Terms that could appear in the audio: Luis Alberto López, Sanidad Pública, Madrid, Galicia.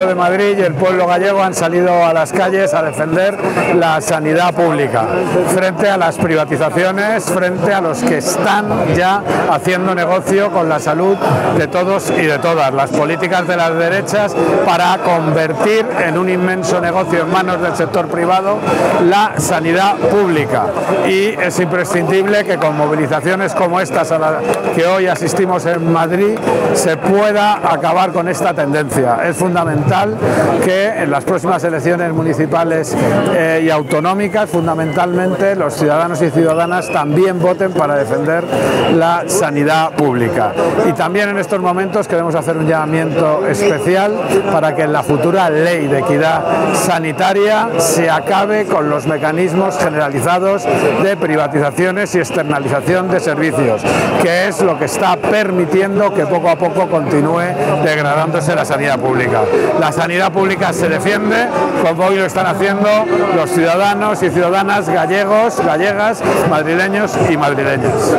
De Madrid y el pueblo gallego han salido a las calles a defender la sanidad pública frente a las privatizaciones, frente a los que están ya haciendo negocio con la salud de todos y de todas. Las políticas de las derechas para convertir en un inmenso negocio en manos del sector privado la sanidad pública. Y es imprescindible que con movilizaciones como estas a las que hoy asistimos en Madrid se pueda acabar con esta tendencia. Es fundamental que en las próximas elecciones municipales y autonómicas, fundamentalmente, los ciudadanos y ciudadanas también voten para defender la sanidad pública. Y también en estos momentos queremos hacer un llamamiento especial para que en la futura ley de equidad sanitaria se acabe con los mecanismos generalizados de privatizaciones y externalización de servicios, que es lo que está permitiendo que poco a poco continúe degradándose la sanidad pública. La sanidad pública se defiende, como hoy lo están haciendo los ciudadanos y ciudadanas gallegos, gallegas, madrileños y madrileñas.